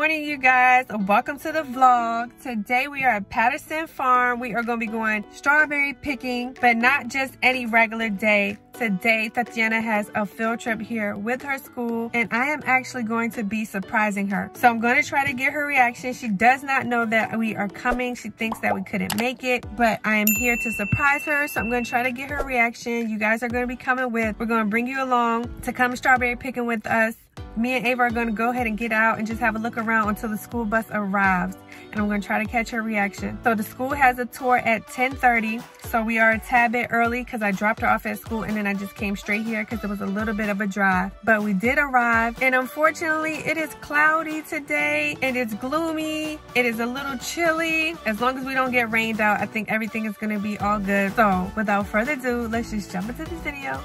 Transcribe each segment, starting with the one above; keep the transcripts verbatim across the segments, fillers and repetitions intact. morning, you guys. Welcome to the vlog. Today we are at Patterson Farm. We are going to be going strawberry picking, but not just any regular day. Today, Tatiana has a field trip here with her school, and I am actually going to be surprising her. So I'm going to try to get her reaction. She does not know that we are coming. She thinks that we couldn't make it, but I am here to surprise her. So I'm going to try to get her reaction. You guys are going to be coming with. We're going to bring you along to come strawberry picking with us. Me and Ava are going to go ahead and get out and just have a look around until the school bus arrives. And I'm going to try to catch her reaction. So the school has a tour at ten thirty. So we are a tad bit early because I dropped her off at school and then I just came straight here because it was a little bit of a drive. But we did arrive. And unfortunately, it is cloudy today and it's gloomy. It is a little chilly. As long as we don't get rained out, I think everything is going to be all good. So without further ado, let's just jump into this video.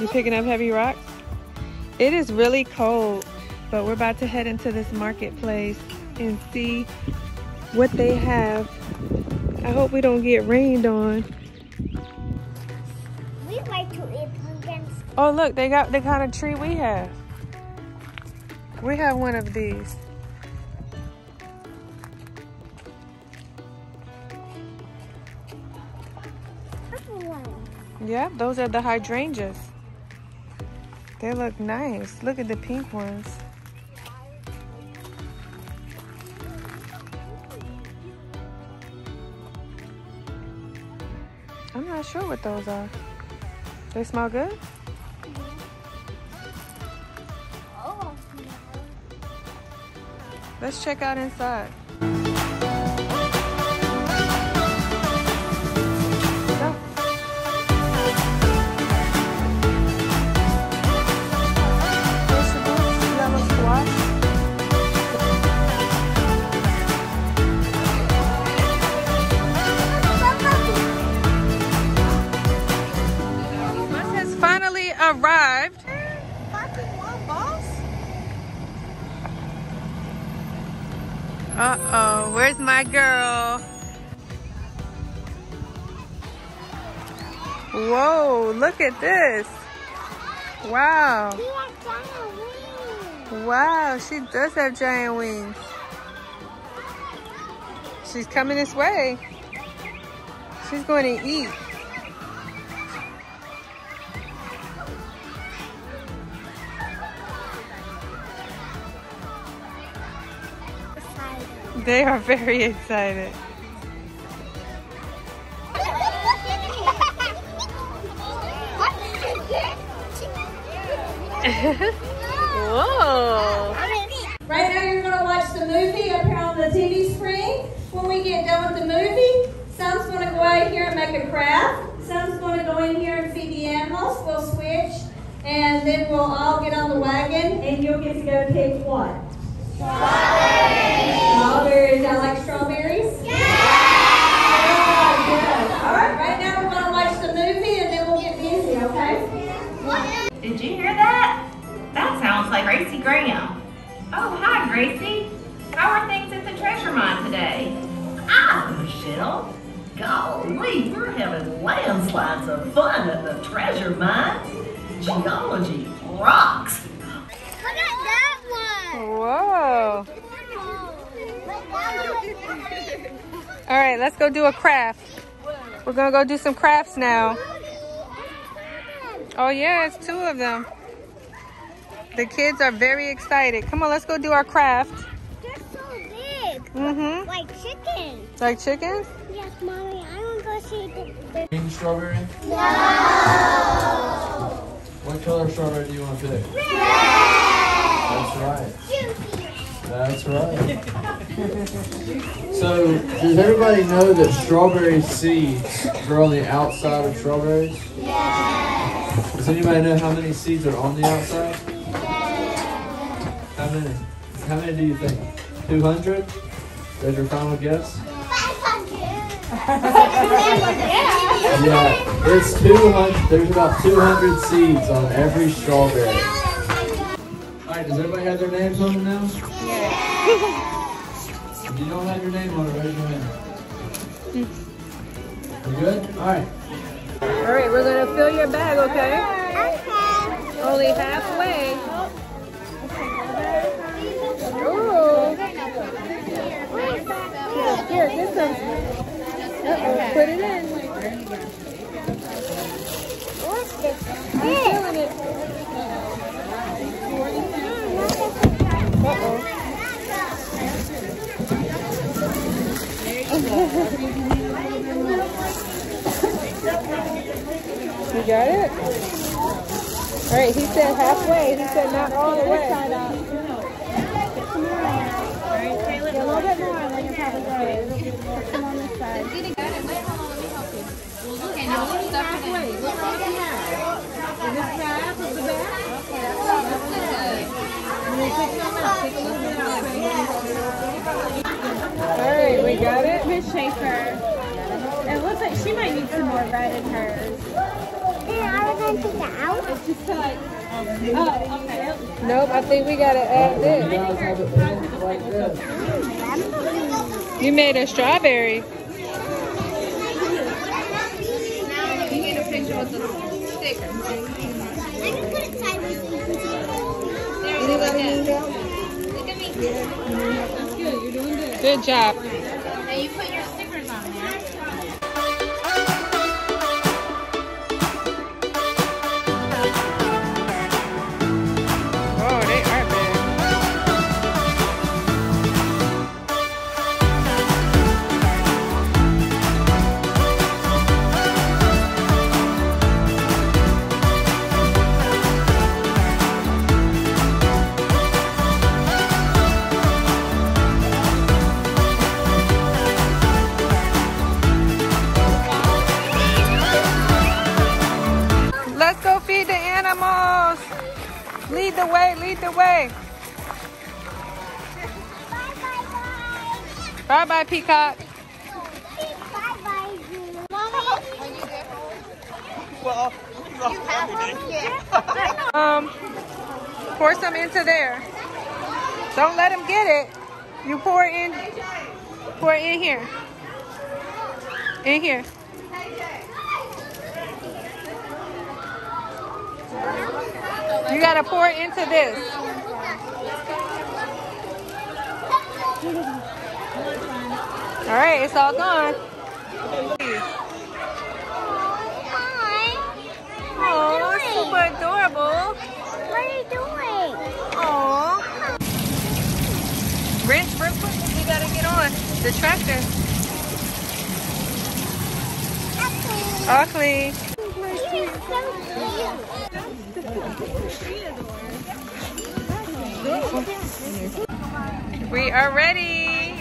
You picking up heavy rocks? It is really cold, but we're about to head into this marketplace and see what they have. I hope we don't get rained on. We like to eat pumpkins. Oh, look, they got the kind of tree we have. We have one of these. Yeah, those are the hydrangeas. They look nice. Look at the pink ones. I'm not sure what those are. They smell good? Let's check out inside. Arrived. Uh-oh, where's my girl? Whoa, look at this. Wow. Wow, she does have giant wings. She's coming this way. She's going to eat. They are very excited. Whoa! Right now you're gonna watch the movie up here on the T V screen. When we get done with the movie, some's gonna go out here and make a craft. Some's gonna go in here and feed the animals. We'll switch, and then we'll all get on the wagon, and you'll get to go pick what? Strawberries! Strawberries. Y'all like strawberries? Yeah! Yeah, good. All right, right now we're going to watch the movie and then we'll get busy, okay? Did you hear that? That sounds like Gracie Graham. Oh, hi, Gracie. How are things at the treasure mine today? Ah, Michelle. Golly, we're having landslides of fun at the treasure mine. Geology rocks. Whoa. All right, let's go do a craft. We're gonna go do some crafts now. Oh yeah, it's two of them. The kids are very excited. Come on, let's go do our craft. They're so big. Mm-hmm. Like chickens. Like chickens? Yes, Mommy, I wanna go see the... Green strawberry? No! What color strawberry do you want to pick? Red! That's right. That's right. So, does everybody know that strawberry seeds grow on the outside of strawberries? Yes. Does anybody know how many seeds are on the outside? Yes. How many? How many do you think? two hundred? That's your final guess? five hundred. Yeah, there's two hundred. There's about two hundred seeds on every strawberry. Does everybody have their names on them now? Yeah. If you don't have your name on it, raise your hand. You good? All right. All right, we're going to fill your bag, okay? Okay. Only halfway. Ooh. got it? All right, he said halfway. He said not all the way. A little bit more on your All right, we got it. Miss Schaefer. It looks like she might need some more red in hers. Yeah, I was going to take that out. Just to like, oh, okay. Nope, I think we got to add this. You made a strawberry. Now you need a picture with the sticker. I can put it sideways. There you go. Look at me. That's good. You're doing good. Good job. Now you put your stickers on there. Lead the way, lead the way. Bye bye, bye. Bye bye, Peacock. Bye bye, Mommy. Are you there? Well, you have one? Yeah. Um, pour some into there. Don't let him get it. You pour it in, pour it in here. In here. You gotta pour it into this. All right, it's all gone. Oh, that's super adorable. What are you doing? Oh. Rinse real quick. We gotta get on the tractor. Oakley. We are ready.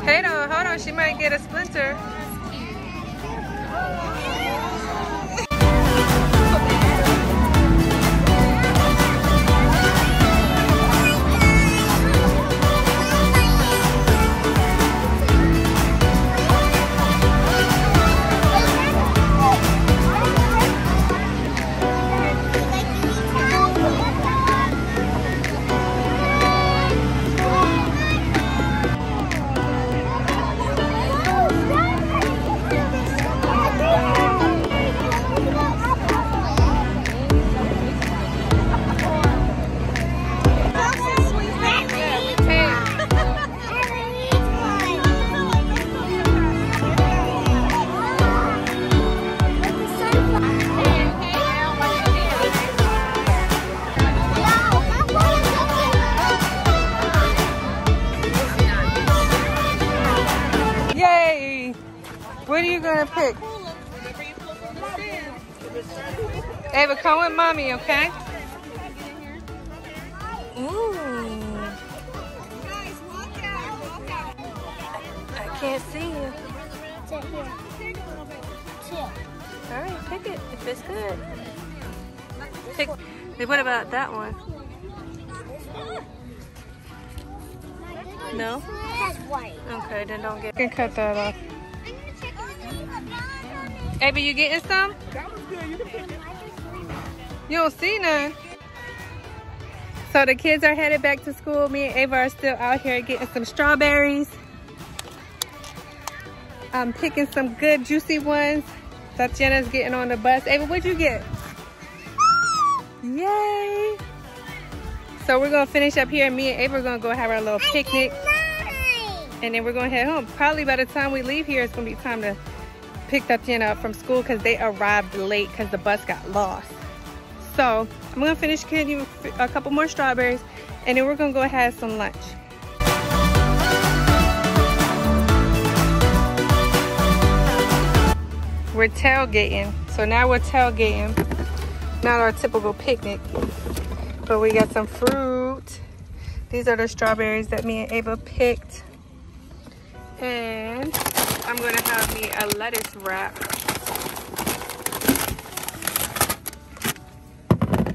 Hold on, hold on. She might get a splinter. Pick. Ava, come with mommy, okay? Ooh. I can't see you. All right, pick it if it's good. Pick. What about that one? No? Okay, then don't get it. You can cut that off. Ava, you getting some? That was good. You can pick it. You don't see none. So the kids are headed back to school. Me and Ava are still out here getting some strawberries. I'm picking some good juicy ones. Tatiana's getting on the bus. Ava, what'd you get? Yay! So we're gonna finish up here. Me and Ava are gonna go have our little picnic. And then we're gonna head home. Probably by the time we leave here, it's gonna be time to picked up Jenna up from school because they arrived late because the bus got lost. So I'm gonna finish getting a couple more strawberries and then we're gonna go have some lunch. We're tailgating, So now we're tailgating. Not our typical picnic, but we got some fruit. These are the strawberries that me and Ava picked. And I'm gonna have me a lettuce wrap.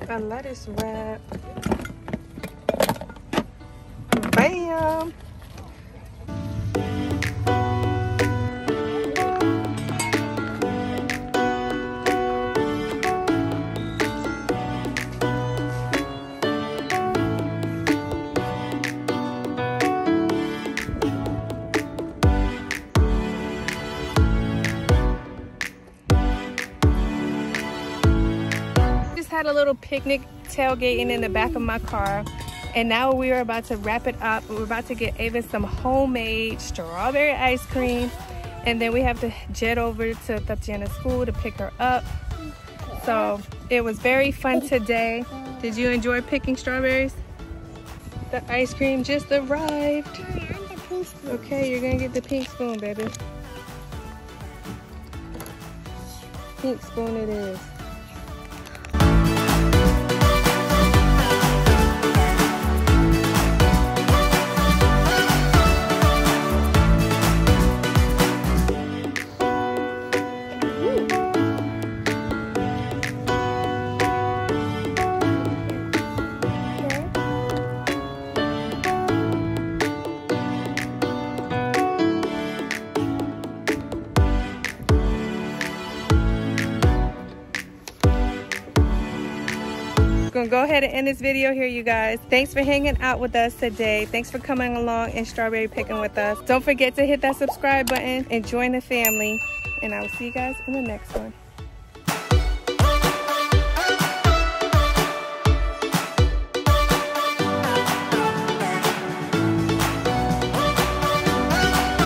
A lettuce wrap. Bam! Had a little picnic tailgating in the back of my car, and now we are about to wrap it up. We're about to get Ava some homemade strawberry ice cream, and then we have to jet over to Tatiana's school to pick her up. So it was very fun today. Did you enjoy picking strawberries? The ice cream just arrived. Okay, you're gonna get the pink spoon, baby. Pink spoon it is. Gonna go ahead and end this video here, you guys. Thanks for hanging out with us today. Thanks for coming along and strawberry picking with us. Don't forget to hit that subscribe button and join the family, and I will see you guys in the next one.